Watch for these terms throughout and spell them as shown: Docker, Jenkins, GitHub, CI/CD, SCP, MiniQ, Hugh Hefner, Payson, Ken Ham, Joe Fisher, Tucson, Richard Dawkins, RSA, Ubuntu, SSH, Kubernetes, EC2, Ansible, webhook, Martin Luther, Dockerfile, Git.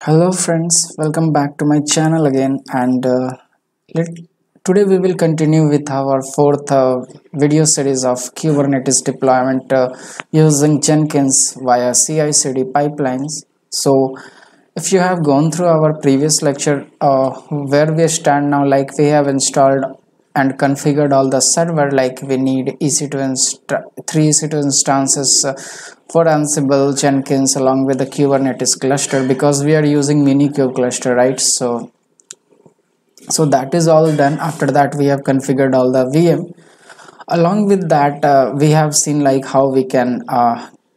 Hello friends, welcome back to my channel again, and today we will continue with our fourth video series of Kubernetes deployment using Jenkins via CI/CD pipelines. So if you have gone through our previous lecture where we stand now, like we have installed and configured all the server, like we need three EC2 instances for Ansible, Jenkins, along with the Kubernetes cluster, because we are using MiniQ cluster, right? So that is all done. After that, we have configured all the VM. Along with that, we have seen like how we can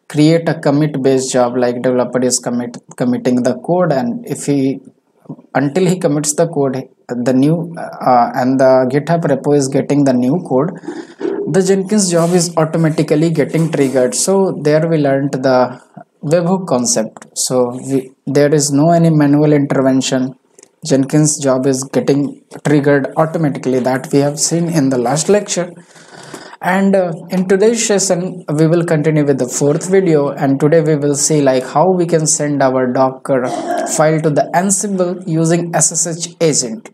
create a commit-based job, like developer is committing the code, and if until he commits the code, the new and the GitHub repo is getting the new code, the Jenkins job is automatically getting triggered. So there we learned the webhook concept. So there is no any manual intervention. Jenkins job is getting triggered automatically, that we have seen in the last lecture. And in today's session we will continue with the fourth video, and today we will see like how we can send our Docker file to the Ansible using SSH agent.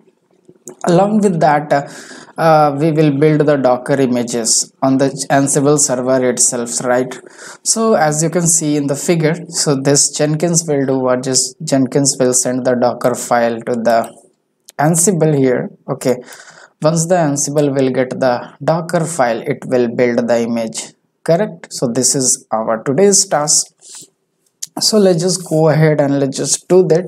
Along with that, we will build the Docker images on the Ansible server itself, right? So as you can see in the figure, so this Jenkins will do what? Just Jenkins will send the Docker file to the Ansible here. Okay, once the Ansible will get the Docker file, it will build the image, correct? So this is our today's task. So let's just go ahead and let's just do this.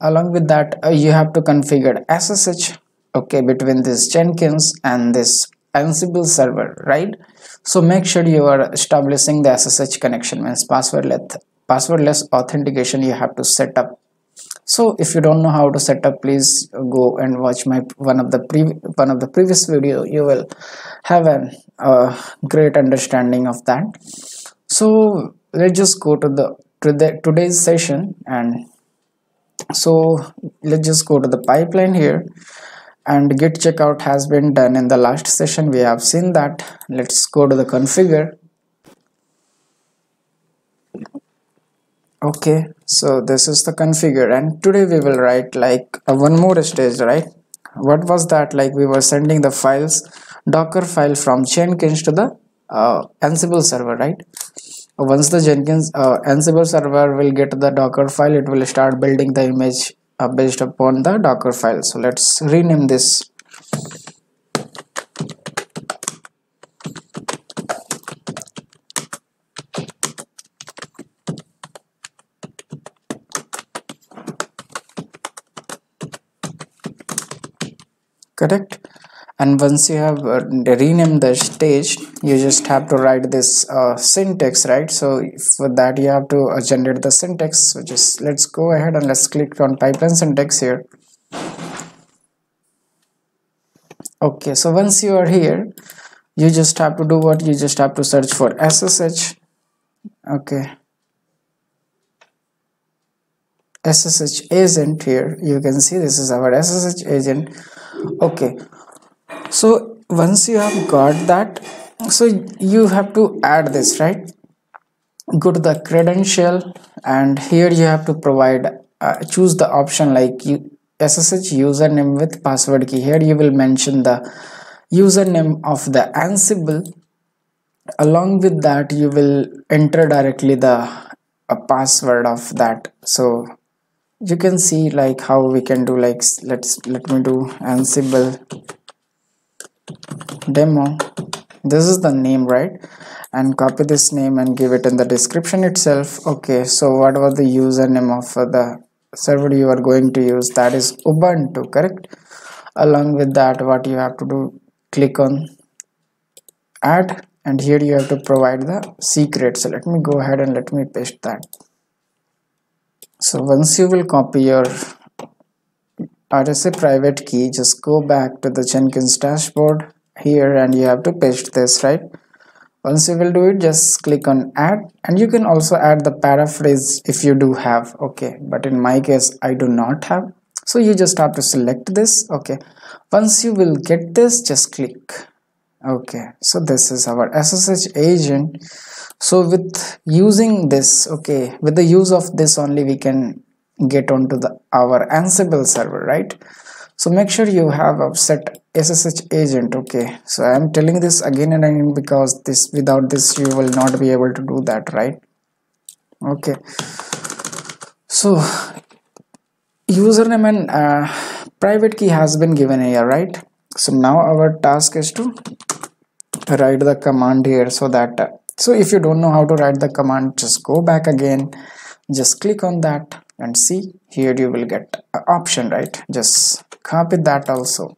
Along with that, you have to configure SSH, okay, between this Jenkins and this Ansible server, right? So make sure you are establishing the SSH connection, means passwordless authentication you have to set up. So if you don't know how to set up, please go and watch my one of the previous video. You will have a great understanding of that. So let's just go to today's session, and so let's just go to the pipeline here, and git checkout has been done in the last session. We have seen that. Let's go to the configure. Okay, so this is the configure, and today we will write like one more stage, right? What was that? Like we were sending the files, Docker file from Jenkins to the Ansible server, right? Once the Jenkins Ansible server will get the Docker file, it will start building the image based upon the Docker file. So let's rename this. Correct. And once you have renamed the stage, you just have to write this syntax, right? So for that you have to generate the syntax. So just let's go ahead and let's click on pipeline syntax here. Okay, so once you are here, you just have to do what? You just have to search for SSH. Okay, SSH agent here. You can see this is our SSH agent. Okay, so once you have got that, so you have to add this, right? Go to the credential, and here you have to provide choose the option like SSH username with password key. Here you will mention the username of the Ansible. Along with that, you will enter directly the password of that. So you can see like how we can do, like let me do Ansible demo. This is the name, right? And copy this name and give it in the description itself. Okay, so what was the username of the server you are going to use? That is Ubuntu, correct? Along with that, what you have to do, click on add, and here you have to provide the secret. So let me go ahead and let me paste that. So once you will copy your RSA private key, just go back to the Jenkins dashboard here, and you have to paste this, right? Once you will do it, just click on add, and you can also add the paraphrase if you do have. Okay, but in my case I do not have, so you just have to select this. Okay, once you will get this, just click. Okay, so this is our SSH agent. So with using this, okay, with the use of this only, we can get onto our Ansible server, right? So make sure you have a set SSH agent. Okay, so I'm telling this again and again because this, without this you will not be able to do that, right? Okay, so username and private key has been given here, right? So now our task is to write the command here, so that so if you don't know how to write the command, just go back again, just click on that and see, here you will get an option, right? Just copy that also,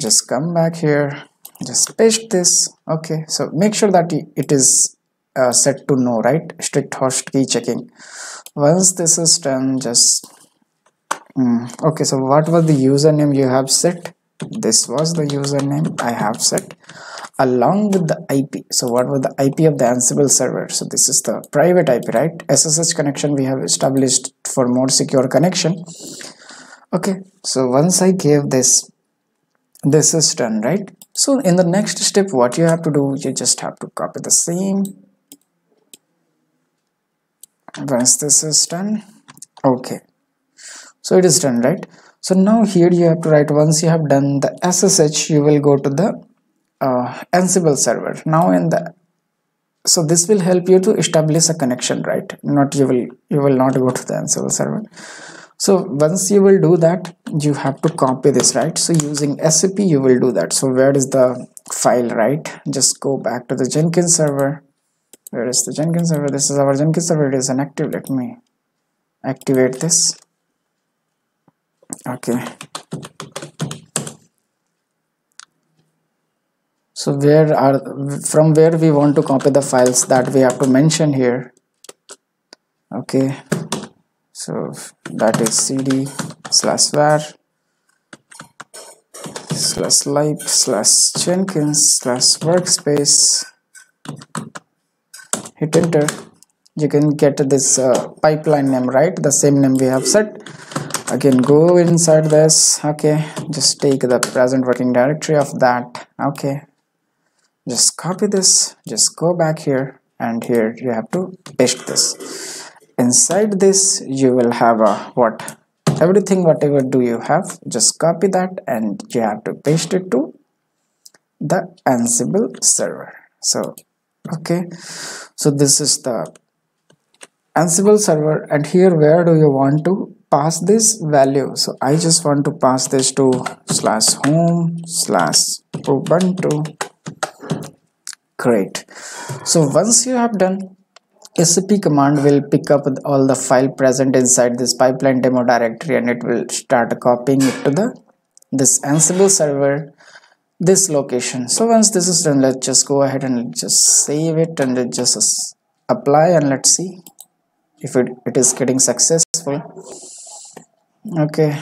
just come back here, just paste this. Okay, so make sure that it is set to no, right? Strict host key checking. Once this is done, just okay, so what was the username you have set? This was the username I have set, along with the IP. So what was the IP of the Ansible server? So this is the private IP, right? SSH connection we have established for more secure connection. Okay, so once I gave this, this is done, right? So in the next step, what you have to do, you just have to copy the same. Once this is done, okay, so it is done, right? So now here you have to write, once you have done the SSH, you will go to the Ansible server. Now in the, so this will help you to establish a connection, right? Not you will not go to the Ansible server. So once you will do that, you have to copy this, right? So using SCP you will do that. So where is the file, right? Just go back to the Jenkins server. Where is the Jenkins server? This is our Jenkins server. It is inactive. Let me activate this. Okay, so where are, from where we want to copy the files, that we have to mention here. Okay, so that is cd/var/lib/jenkins/workspace. Hit enter. You can get this pipeline name, right? The same name we have set. Again, go inside this. Okay, just take the present working directory of that. Okay, just copy this, just go back here, and here you have to paste this. Inside this you will have a what, everything whatever do you have, just copy that and you have to paste it to the Ansible server. So okay, so this is the Ansible server, and here where do you want to pass this value? So I just want to pass this to /home/ubuntu. Great. So once you have done, SCP command will pick up all the file present inside this pipeline demo directory, and it will start copying it to the this Ansible server, this location. So once this is done, let's just go ahead and just save it and let's just apply, and let's see if it is getting successful. Okay,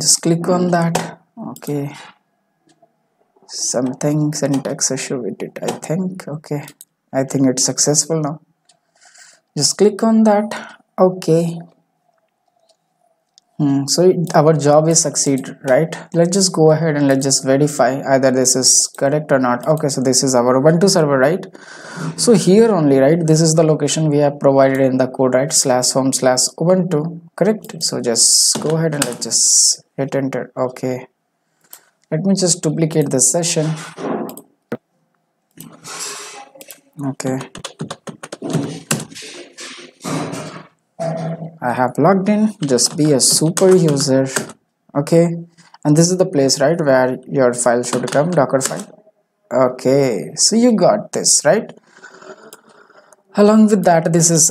just click on that. Okay, something syntax issue with it, I think. Okay, I think it's successful now. Just click on that. Okay, so our job is succeed, right? Let's just go ahead and let's just verify either this is correct or not. Okay, so this is our Ubuntu server, right? So here only, right, this is the location we have provided in the code, right? /home/ubuntu, correct? So just go ahead and let's just hit enter. Okay, let me just duplicate this session. Okay, I have logged in. Just be a super user. Okay, and this is the place, right, where your file should come, Dockerfile. Okay, so you got this, right? Along with that, this is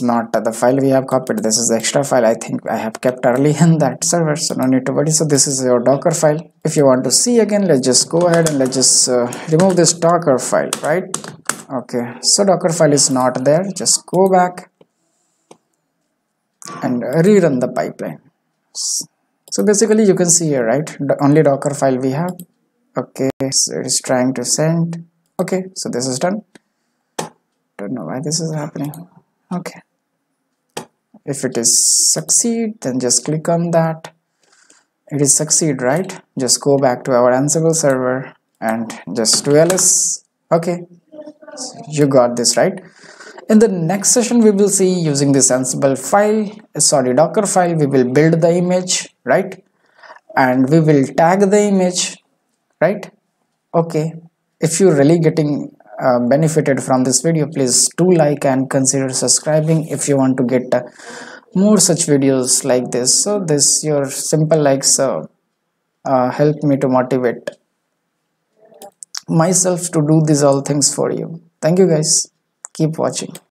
not the file we have copied. This is the extra file I think I have kept early in that server, so no need to worry. So this is your Docker file. If you want to see again, let's just go ahead and let's just remove this Docker file, right? Okay, so Docker file is not there. Just go back and rerun the pipeline. So basically you can see here, right, the only Docker file we have. Okay, so it is trying to send. Okay, so this is done. Don't know why this is happening. Okay, if it is succeed, then just click on that. It is succeed, right? Just go back to our Ansible server and just do ls. Okay, so you got this, right? In the next session, we will see using this Ansible file, sorry, Docker file, we will build the image, right? And we will tag the image, right? Okay. If you're really getting benefited from this video, please do like and consider subscribing if you want to get more such videos like this. So this, your simple likes help me to motivate myself to do these all things for you. Thank you guys. Keep watching.